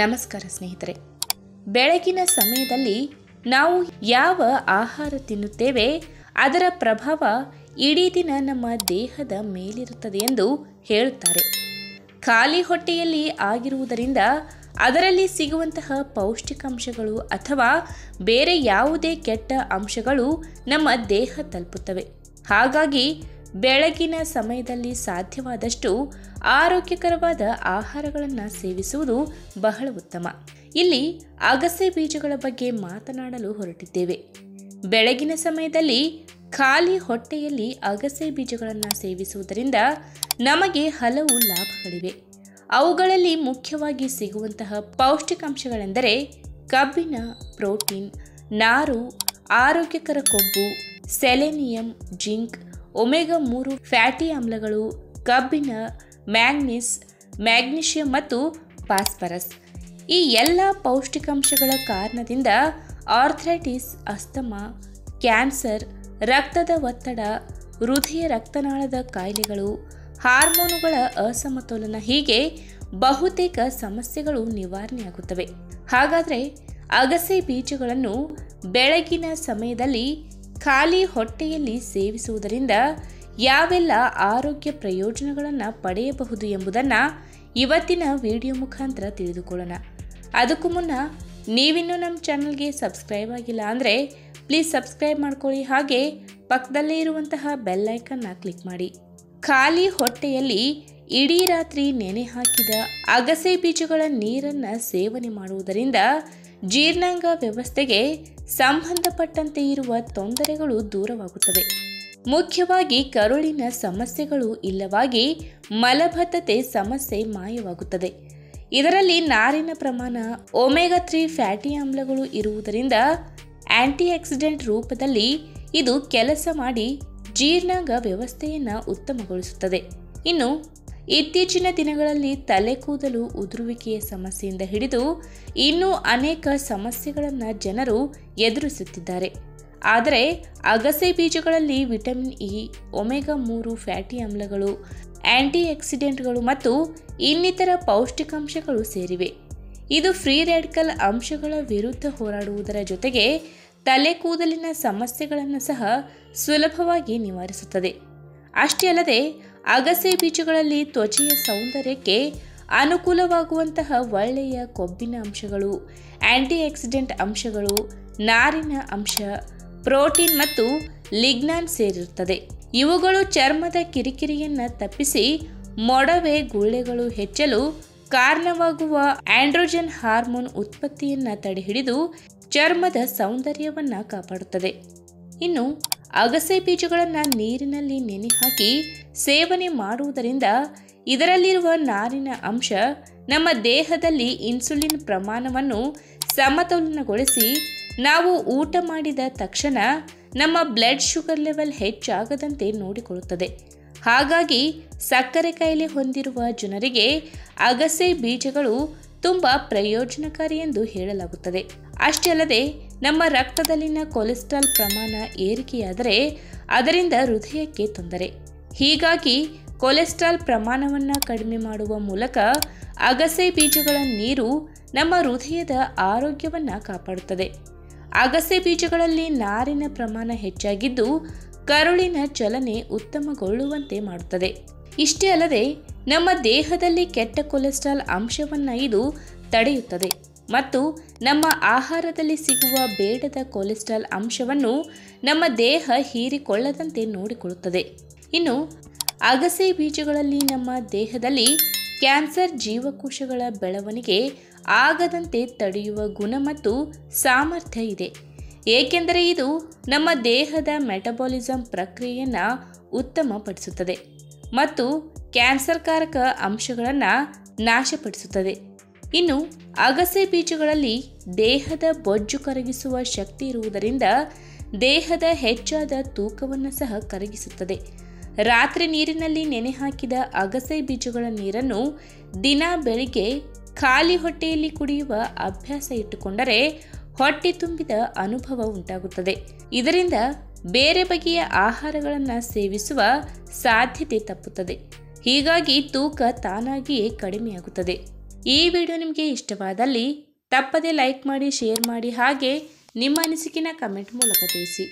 ನಮಸ್ಕಾರ ಸ್ನೇಹಿತರೆ, ಬೆಳಗಿನ ಸಮಯದಲ್ಲಿ ನಾವು ಯಾವ ಆಹಾರ ತಿನ್ನುತ್ತೇವೆ ಅದರ ಪ್ರಭಾವ ಇಡೀ ದಿನ ನಮ್ಮ ದೇಹದ ಮೇಲಿರುತ್ತದೆ ಎಂದು ಹೇಳುತ್ತಾರೆ. ಖಾಲಿ ಹೊಟ್ಟೆಯಲ್ಲಿ ಆಗಿರುವುದರಿಂದ ಅದರಲ್ಲಿ ಸಿಗುವಂತಹ ಪೌಷ್ಟಿಕಾಂಶಗಳು ಅಥವಾ ಬೇರೆ ಯಾವುದೇ ಕೆಟ್ಟ ಅಂಶಗಳು ನಮ್ಮ ದೇಹ ತಲುಪುತ್ತವೆ. ಹಾಗಾಗಿ ಬೆಳಗಿನ ಸಮಯದಲ್ಲಿ ಸಾಧ್ಯವಾದಷ್ಟು ಆರೋಗ್ಯಕರವಾದ ಆಹಾರಗಳನ್ನು ಸೇವಿಸುವುದು ಬಹಳ ಉತ್ತಮ. ಇಲ್ಲಿ ಅಗಸೆ ಬೀಜಗಳ ಬಗ್ಗೆ ಮಾತನಾಡಲು ಹೊರಟಿದ್ದೇವೆ. ಬೆಳಗಿನ ಸಮಯದಲ್ಲಿ ಖಾಲಿ ಹೊಟ್ಟೆಯಲ್ಲಿ ಅಗಸೆ ಬೀಜಗಳನ್ನು ಸೇವಿಸುವುದರಿಂದ ನಮಗೆ ಹಲವು ಲಾಭಗಳಿವೆ. ಅವುಗಳಲ್ಲಿ ಮುಖ್ಯವಾಗಿ ಸಿಗುವಂತಹ ಪೌಷ್ಟಿಕಾಂಶಗಳೆಂದರೆ ಕಬ್ಬಿಣ, ಪ್ರೋಟೀನ್, ನಾರು, ಆರೋಗ್ಯಕರ ಕೊಬ್ಬು, ಸೆಲೆನಿಯಂ, ಜಿಂಕ್, ಒಮೆಗಾ 3 ಫ್ಯಾಟಿ ಆಮ್ಲಗಳು, ಕಬ್ಬಿಣ, ಮ್ಯಾಂಗ್ನೀಸ್, ಮ್ಯಾಗ್ನೀಷಿಯಂ ಮತ್ತು ಫಾಸ್ಫರಸ್. ಈ ಎಲ್ಲ ಪೌಷ್ಟಿಕಾಂಶಗಳ ಕಾರಣದಿಂದ ಆರ್ಥ್ರೈಟಿಸ್, ಅಸ್ತಮಾ, ಕ್ಯಾನ್ಸರ್, ರಕ್ತದ ಒತ್ತಡ, ಹೃದಯ ರಕ್ತನಾಳದ ಕಾಯಿಲೆಗಳು, ಹಾರ್ಮೋನುಗಳ ಅಸಮತೋಲನ ಹೀಗೆ ಬಹುತೇಕ ಸಮಸ್ಯೆಗಳು ನಿವಾರಣೆಯಾಗುತ್ತವೆ. ಹಾಗಾದರೆ ಅಗಸೆ ಬೀಜಗಳನ್ನು ಬೆಳಗಿನ ಸಮಯದಲ್ಲಿ ಖಾಲಿ ಹೊಟ್ಟೆಯಲ್ಲಿ ಸೇವಿಸುವುದರಿಂದ ಯಾವೆಲ್ಲ ಆರೋಗ್ಯ ಪ್ರಯೋಜನಗಳನ್ನು ಪಡೆಯಬಹುದು ಎಂಬುದನ್ನು ಇವತ್ತಿನ ವಿಡಿಯೋ ಮುಖಾಂತರ ತಿಳಿದುಕೊಳ್ಳೋಣ. ಅದಕ್ಕೂ ಮುನ್ನ ನೀವಿನ್ನೂ ನಮ್ಮ ಚಾನಲ್ಗೆ ಸಬ್ಸ್ಕ್ರೈಬ್ ಆಗಿಲ್ಲ ಅಂದರೆ ಪ್ಲೀಸ್ ಸಬ್ಸ್ಕ್ರೈಬ್ ಮಾಡ್ಕೊಳ್ಳಿ, ಹಾಗೆ ಪಕ್ಕದಲ್ಲೇ ಇರುವಂತಹ ಬೆಲ್ ಐಕನ್ನ ಕ್ಲಿಕ್ ಮಾಡಿ. ಖಾಲಿ ಹೊಟ್ಟೆಯಲ್ಲಿ ಇಡೀ ರಾತ್ರಿ ನೆನೆ ಹಾಕಿದ ಅಗಸೆ ಬೀಜಗಳ ನೀರನ್ನು ಸೇವನೆ ಮಾಡುವುದರಿಂದ ಜೀರ್ಣಾಂಗ ವ್ಯವಸ್ಥೆಗೆ ಸಂಬಂಧಪಟ್ಟಂತೆ ಇರುವ ತೊಂದರೆಗಳು ದೂರವಾಗುತ್ತವೆ. ಮುಖ್ಯವಾಗಿ ಕರುಳಿನ ಸಮಸ್ಯೆಗಳು ಇಲ್ಲವಾಗಿ ಮಲಬದ್ಧತೆ ಸಮಸ್ಯೆ ಮಾಯವಾಗುತ್ತದೆ. ಇದರಲ್ಲಿ ನಾರಿನ ಪ್ರಮಾಣ, ಒಮೆಗಾ 3 ಫ್ಯಾಟಿ ಆಮ್ಲಗಳು ಇರುವುದರಿಂದ ಆಂಟಿಆಕ್ಸಿಡೆಂಟ್ ರೂಪದಲ್ಲಿ ಇದು ಕೆಲಸ ಮಾಡಿ ಜೀರ್ಣಾಂಗ ವ್ಯವಸ್ಥೆಯನ್ನು ಉತ್ತಮಗೊಳಿಸುತ್ತದೆ. ಇನ್ನು ಇತ್ತೀಚಿನ ದಿನಗಳಲ್ಲಿ ತಲೆಕೂದಲು ಉದುರುವಿಕೆಯ ಸಮಸ್ಯೆಯಿಂದ ಹಿಡಿದು ಇನ್ನೂ ಅನೇಕ ಸಮಸ್ಯೆಗಳನ್ನು ಜನರು ಎದುರಿಸುತ್ತಿದ್ದಾರೆ. ಆದರೆ ಅಗಸೆ ಬೀಜಗಳಲ್ಲಿ ವಿಟಮಿನ್ ಇ, ಒಮೆಗಾ 3 ಫ್ಯಾಟಿ ಆಮ್ಲಗಳು, ಆಂಟಿಆಕ್ಸಿಡೆಂಟ್ಗಳು ಮತ್ತು ಇನ್ನಿತರ ಪೌಷ್ಟಿಕಾಂಶಗಳು ಸೇರಿವೆ. ಇದು ಫ್ರೀ ರ್ಯಾಡಿಕಲ್ ಅಂಶಗಳ ವಿರುದ್ಧ ಹೋರಾಡುವುದರ ಜೊತೆಗೆ ತಲೆಕೂದಲಿನ ಸಮಸ್ಯೆಗಳನ್ನು ಸಹ ಸುಲಭವಾಗಿ ನಿವಾರಿಸುತ್ತದೆ. ಅಷ್ಟೇ ಅಲ್ಲದೆ ಅಗಸೆ ಬೀಜಗಳಲ್ಲಿ ತ್ವಚೆಯ ಸೌಂದರ್ಯಕ್ಕೆ ಅನುಕೂಲವಾಗುವಂತಹ ಒಳ್ಳೆಯ ಕೊಬ್ಬಿನ ಅಂಶಗಳು, ಆಂಟಿಆಕ್ಸಿಡೆಂಟ್ ಅಂಶಗಳು, ನಾರಿನ ಅಂಶ, ಪ್ರೋಟೀನ್ ಮತ್ತು ಲಿಗ್ನಾನ್ ಸೇರಿರುತ್ತದೆ. ಇವುಗಳು ಚರ್ಮದ ಕಿರಿಕಿರಿಯನ್ನು ತಪ್ಪಿಸಿ ಮೊಡವೆ ಗುಳ್ಳೆಗಳು ಹೆಚ್ಚಲು ಕಾರಣವಾಗುವ ಆಂಡ್ರೋಜನ್ ಹಾರ್ಮೋನ್ ಉತ್ಪತ್ತಿಯನ್ನು ತಡೆಹಿಡಿದು ಚರ್ಮದ ಸೌಂದರ್ಯವನ್ನು ಕಾಪಾಡುತ್ತದೆ. ಇನ್ನು ಅಗಸೆ ಬೀಜಗಳನ್ನು ನೀರಿನಲ್ಲಿ ನೆನೆ ಹಾಕಿ ಸೇವನೆ ಮಾಡುವುದರಿಂದ ಇದರಲ್ಲಿರುವ ನಾರಿನ ಅಂಶ ನಮ್ಮ ದೇಹದಲ್ಲಿ ಇನ್ಸುಲಿನ್ ಪ್ರಮಾಣವನ್ನು ಸಮತೋಲನಗೊಳಿಸಿ ನಾವು ಊಟ ಮಾಡಿದ ತಕ್ಷಣ ನಮ್ಮ ಬ್ಲಡ್ ಶುಗರ್ ಲೆವೆಲ್ ಹೆಚ್ಚಾಗದಂತೆ ನೋಡಿಕೊಳ್ಳುತ್ತದೆ. ಹಾಗಾಗಿ ಸಕ್ಕರೆ ಕಾಯಿಲೆ ಹೊಂದಿರುವ ಜನರಿಗೆ ಅಗಸೆ ಬೀಜಗಳು ತುಂಬ ಪ್ರಯೋಜನಕಾರಿ ಎಂದು ಹೇಳಲಾಗುತ್ತದೆ. ಅಷ್ಟೇ ಅಲ್ಲದೆ ನಮ್ಮ ರಕ್ತದಲ್ಲಿನ ಕೊಲೆಸ್ಟ್ರಾಲ್ ಪ್ರಮಾಣ ಏರಿಕೆಯಾದರೆ ಅದರಿಂದ ಹೃದಯಕ್ಕೆ ತೊಂದರೆ. ಹೀಗಾಗಿ ಕೊಲೆಸ್ಟ್ರಾಲ್ ಪ್ರಮಾಣವನ್ನು ಕಡಿಮೆ ಮಾಡುವ ಮೂಲಕ ಅಗಸೆ ಬೀಜಗಳ ನೀರು ನಮ್ಮ ಹೃದಯದ ಆರೋಗ್ಯವನ್ನು ಕಾಪಾಡುತ್ತದೆ. ಅಗಸೆ ಬೀಜಗಳಲ್ಲಿ ನಾರಿನ ಪ್ರಮಾಣ ಹೆಚ್ಚಾಗಿದ್ದು ಕರುಳಿನ ಚಲನೆ ಉತ್ತಮಗೊಳ್ಳುವಂತೆ ಮಾಡುತ್ತದೆ. ಇಷ್ಟೇ ಅಲ್ಲದೆ ನಮ್ಮ ದೇಹದಲ್ಲಿ ಕೆಟ್ಟ ಕೊಲೆಸ್ಟ್ರಾಲ್ ಅಂಶವನ್ನು ಇದು ತಡೆಯುತ್ತದೆ ಮತ್ತು ನಮ್ಮ ಆಹಾರದಲ್ಲಿ ಸಿಗುವ ಬೇಡದ ಕೊಲೆಸ್ಟ್ರಾಲ್ ಅಂಶವನ್ನು ನಮ್ಮ ದೇಹ ಹೀರಿಕೊಳ್ಳದಂತೆ ನೋಡಿಕೊಳ್ಳುತ್ತದೆ. ಇನ್ನು ಅಗಸೆ ಬೀಜಗಳಲ್ಲಿ ನಮ್ಮ ದೇಹದಲ್ಲಿ ಕ್ಯಾನ್ಸರ್ ಜೀವಕೋಶಗಳ ಬೆಳವಣಿಗೆ ಆಗದಂತೆ ತಡೆಯುವ ಗುಣ ಮತ್ತು ಸಾಮರ್ಥ್ಯ ಇದೆ. ಏಕೆಂದರೆ ಇದು ನಮ್ಮ ದೇಹದ ಮೆಟಬಾಲಿಸಂ ಪ್ರಕ್ರಿಯೆಯನ್ನು ಉತ್ತಮಪಡಿಸುತ್ತದೆ ಮತ್ತು ಕ್ಯಾನ್ಸರ್ಕಾರಕ ಅಂಶಗಳನ್ನು ನಾಶಪಡಿಸುತ್ತದೆ. ಇನ್ನು ಅಗಸೆ ಬೀಜಗಳಲ್ಲಿ ದೇಹದ ಬೊಜ್ಜು ಕರಗಿಸುವ ಶಕ್ತಿ ಇರುವುದರಿಂದ ದೇಹದ ಹೆಚ್ಚಾದ ತೂಕವನ್ನು ಸಹ ಕರಗಿಸುತ್ತದೆ. ರಾತ್ರಿ ನೀರಿನಲ್ಲಿ ನೆನೆ ಹಾಕಿದ ಅಗಸೆ ಬೀಜಗಳ ನೀರನ್ನು ದಿನ ಬೆಳಿಗ್ಗೆ ಖಾಲಿ ಹೊಟ್ಟೆಯಲ್ಲಿ ಕುಡಿಯುವ ಅಭ್ಯಾಸ ಇಟ್ಟುಕೊಂಡರೆ ಹೊಟ್ಟೆ ತುಂಬಿದ ಅನುಭವ ಉಂಟಾಗುತ್ತದೆ. ಇದರಿಂದ ಬೇರೆ ಬಗೆಯ ಆಹಾರಗಳನ್ನು ಸೇವಿಸುವ ಸಾಧ್ಯತೆ ತಪ್ಪುತ್ತದೆ. ಹೀಗಾಗಿ ತೂಕ ತಾನಾಗಿಯೇ ಕಡಿಮೆಯಾಗುತ್ತದೆ. ಈ ವಿಡಿಯೋ ನಿಮಗೆ ಇಷ್ಟವಾದಲ್ಲಿ ತಪ್ಪದೇ ಲೈಕ್ ಮಾಡಿ ಶೇರ್ ಮಾಡಿ ಹಾಗೆ ನಿಮ್ಮ ಅನಿಸಿಕೆನ ಕಮೆಂಟ್ ಮೂಲಕ ತಿಳಿಸಿ।